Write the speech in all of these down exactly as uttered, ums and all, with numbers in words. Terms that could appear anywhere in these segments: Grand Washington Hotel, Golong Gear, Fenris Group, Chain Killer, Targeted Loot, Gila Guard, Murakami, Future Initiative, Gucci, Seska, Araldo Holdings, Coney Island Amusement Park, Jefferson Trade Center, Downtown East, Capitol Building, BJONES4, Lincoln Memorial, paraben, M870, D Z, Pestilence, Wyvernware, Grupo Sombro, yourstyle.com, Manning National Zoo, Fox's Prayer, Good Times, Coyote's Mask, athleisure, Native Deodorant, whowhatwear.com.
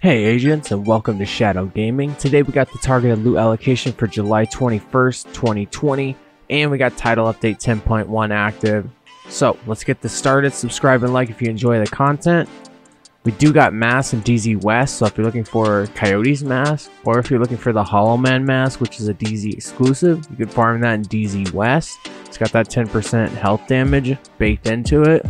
Hey agents, and welcome to Shadow Gaming. Today we got the targeted loot allocation for July twenty-first, twenty twenty, and we got title update ten point one active. So let's get this started. Subscribe and like if you enjoy the content. We do got masks in D Z West, so if you're looking for Coyote's Mask, or if you're looking for the Hollow Man Mask, which is a D Z exclusive, you can farm that in D Z West. It's got that ten percent health damage baked into it.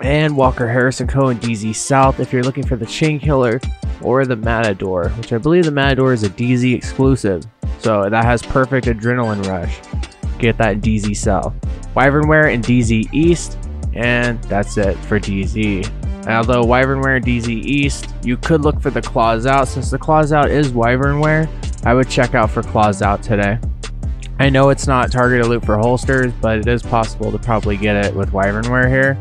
And Walker Harrison Co. in D Z South if you're looking for the Chain Killer or the Matador, which I believe the Matador is a D Z exclusive, so that has perfect adrenaline rush. Get that in D Z South. Wyvernware in D Z East, and that's it for D Z. Although Wyvernware in D Z East, you could look for the Claws Out. Since the Claws Out is Wyvernware, I would check out for Claws Out today. I know it's not targeted loot for holsters, but it is possible to probably get it with Wyvernware here.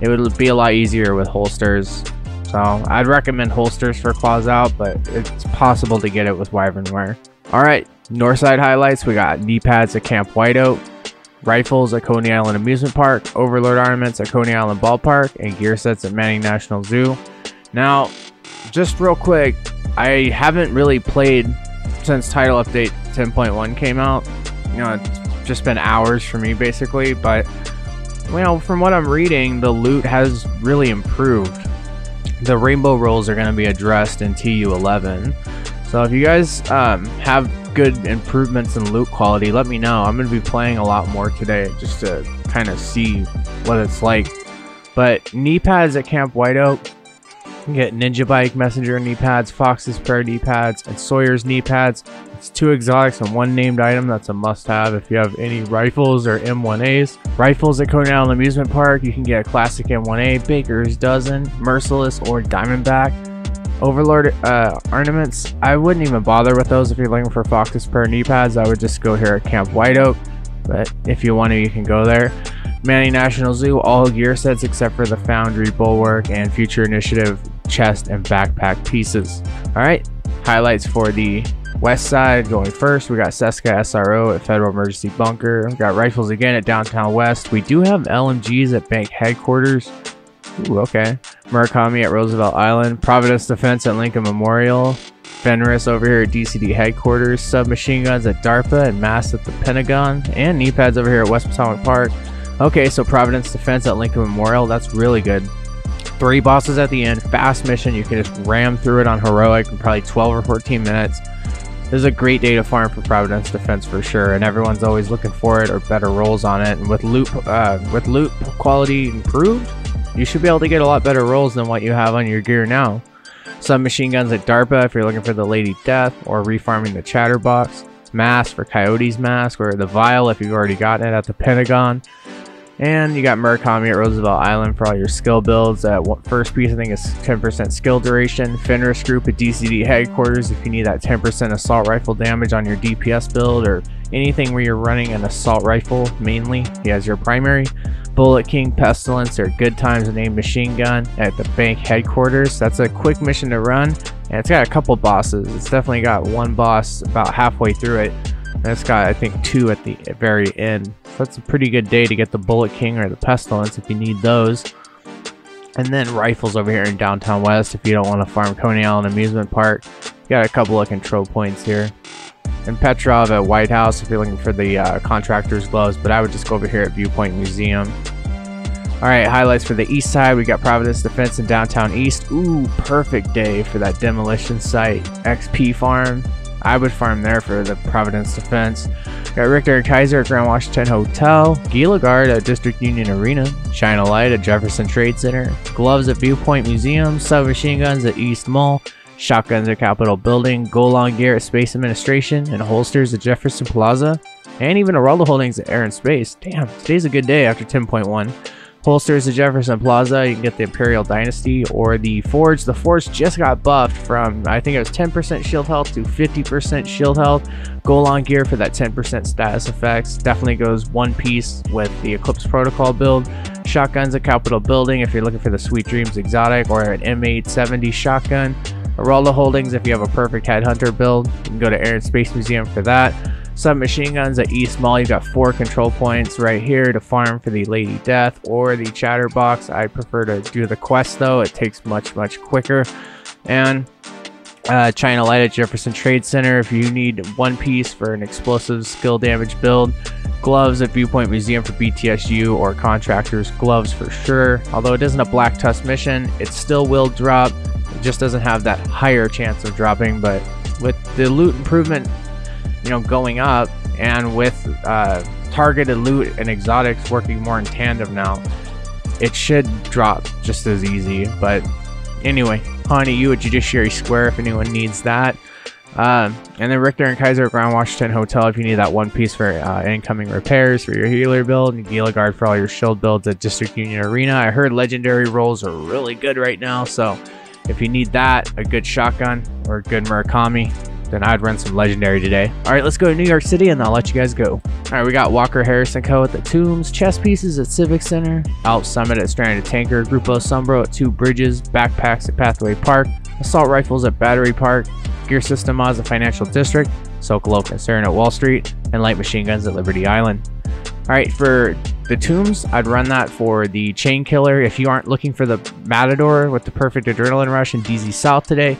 It would be a lot easier with holsters, so I'd recommend holsters for Claws Out, but it's possible to get it with Wyvernware. Alright, Northside highlights, we got knee pads at Camp White Oak, rifles at Coney Island Amusement Park, Overlord Armaments at Coney Island Ballpark, and gear sets at Manning National Zoo. Now, just real quick, I haven't really played since title update ten point one came out. You know, it's just been hours for me basically, but well, from what I'm reading, the loot has really improved. The rainbow rolls are going to be addressed in T U eleven. So if you guys um, have good improvements in loot quality, let me know. I'm going to be playing a lot more today just to kind of see what it's like. But knee pads at Camp White Oak, you can get Ninja Bike, Messenger knee pads, Fox's Prayer knee pads, and Sawyer's knee pads. It's two exotics and one named item that's a must-have if you have any rifles or M one A's. Rifles at Coney Island Amusement Park, you can get a classic M one A, Baker's Dozen, Merciless, or Diamondback. Overlord uh, Armaments, I wouldn't even bother with those if you're looking for Fox's Prayer knee pads. I would just go here at Camp White Oak, but if you want to, you can go there. Manning National Zoo, all gear sets except for the Foundry, Bulwark, and Future Initiative chest and backpack pieces. Alright, highlights for the West Side going first. We got Seska S R O at Federal Emergency Bunker. We got rifles again at Downtown West. We do have L M Gs at Bank Headquarters. Ooh, okay. Murakami at Roosevelt Island. Providence Defense at Lincoln Memorial. Fenris over here at D C D Headquarters. Submachine guns at DARPA and masks at the Pentagon. And knee pads over here at West Potomac Park. Okay, so Providence Defense at Lincoln Memorial. That's really good. Three bosses at the end. Fast mission. You can just ram through it on Heroic in probably twelve or fourteen minutes. This is a great day to farm for Providence Defense for sure, and everyone's always looking for it or better rolls on it. And with loot, uh, with loot quality improved, you should be able to get a lot better rolls than what you have on your gear now. Submachine guns at DARPA if you're looking for the Lady Death or refarming the Chatterbox. Mask for Coyote's Mask or the Vial if you've already gotten it at the Pentagon. And you got Murakami at Roosevelt Island for all your skill builds. That first piece I think is ten percent skill duration. Fenris Group at D C D Headquarters if you need that ten percent assault rifle damage on your D P S build or anything where you're running an assault rifle mainly. He has your primary. Bullet King, Pestilence, or Good Times, a named machine gun at the Bank Headquarters. That's a quick mission to run, and it's got a couple bosses. It's definitely got one boss about halfway through it. And it's got, I think, two at the very end. So that's a pretty good day to get the Bullet King or the Pestilence if you need those. And then rifles over here in Downtown West if you don't want to farm Coney Island Amusement Park. You got a couple of control points here. And Petrov at White House if you're looking for the uh, Contractor's Gloves. But I would just go over here at Viewpoint Museum. Alright, highlights for the East Side. We got Providence Defense in Downtown East. Ooh, perfect day for that demolition site. X P farm. I would farm there for the Providence Defense. Got Richter and Kaiser at Grand Washington Hotel, Gila Guard at District Union Arena, China Light at Jefferson Trade Center, Gloves at Viewpoint Museum, Submachine Guns at East Mall, Shotguns at Capitol Building, Golong Gear at Space Administration, and Holsters at Jefferson Plaza, and even Araldo Holdings at Air and Space. Damn, today's a good day after ten point one. Holsters at Jefferson Plaza, you can get the Imperial Dynasty or the Forge. The Forge just got buffed from, I think it was ten percent shield health to fifty percent shield health. Golong gear for that ten percent status effects. Definitely goes one piece with the Eclipse Protocol build. Shotguns at Capitol Building if you're looking for the Sweet Dreams exotic or an M eight seventy shotgun. Araldo Holdings if you have a perfect headhunter build. You can go to Air and Space Museum for that. Submachine guns at East Mall, you've got four control points right here to farm for the Lady Death or the Chatterbox. I prefer to do the quest though, it takes much, much quicker. And uh, China Light at Jefferson Trade Center if you need one piece for an explosive skill damage build. Gloves at Viewpoint Museum for B T S U or Contractor's Gloves for sure. Although it isn't a Black Tusk mission, it still will drop. It just doesn't have that higher chance of dropping, but with the loot improvement, you know, going up, and with uh, targeted loot and exotics working more in tandem now, it should drop just as easy. But anyway, Honey, you at Judiciary Square if anyone needs that. Um, and then Richter and Kaiser at Grand Washington Hotel if you need that one piece for uh, incoming repairs for your healer build, and Gila Guard for all your shield builds at District Union Arena. I heard legendary rolls are really good right now, so if you need that, a good shotgun or a good Murakami, then I'd run some legendary today. All right, let's go to New York City and I'll let you guys go. All right, we got Walker Harrison Co. at the Tombs, Chess Pieces at Civic Center, Out Summit at Stranded Tanker, Grupo Sombro at Two Bridges, Backpacks at Pathway Park, Assault Rifles at Battery Park, Gear System Mods at Financial District, Socolo Concern at Wall Street, and Light Machine Guns at Liberty Island. All right, for the Tombs, I'd run that for the Chain Killer. If you aren't looking for the Matador with the perfect adrenaline rush in D Z South today,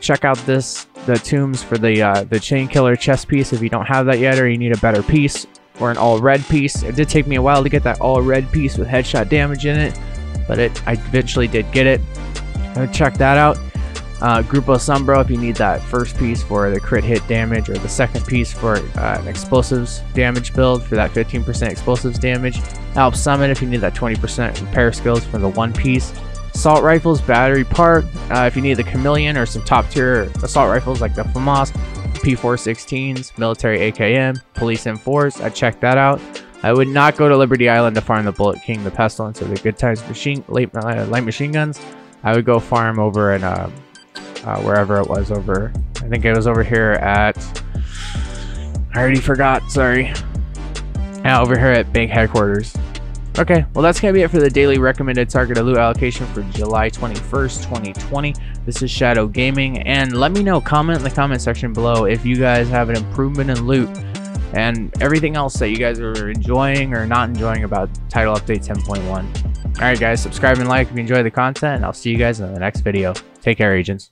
check out this the Tombs for the uh, the Chain Killer chess piece if you don't have that yet, or you need a better piece or an all red piece. It did take me a while to get that all red piece with headshot damage in it, but it I eventually did get it. Check that out. Uh, Grupo Sombro if you need that first piece for the crit hit damage, or the second piece for uh, an explosives damage build for that fifteen percent explosives damage. Alp Summit if you need that twenty percent repair skills for the one piece. Assault Rifles, Battery Park, uh, if you need the Chameleon or some top tier assault rifles like the FAMAS, P four sixteens, Military A K M, Police M fours, I checked that out. I would not go to Liberty Island to farm the Bullet King, the Pestilence, or the Good Times machine, light, uh, light machine guns. I would go farm over in uh, uh, wherever it was over. I think it was over here at, I already forgot, sorry. Uh, over here at Bank Headquarters. Okay, well that's going to be it for the daily recommended targeted loot allocation for July twenty-first, twenty twenty. This is Shadow Gaming, and let me know, comment in the comment section below if you guys have an improvement in loot and everything else that you guys are enjoying or not enjoying about Title Update ten point one. Alright guys, subscribe and like if you enjoy the content, and I'll see you guys in the next video. Take care, agents.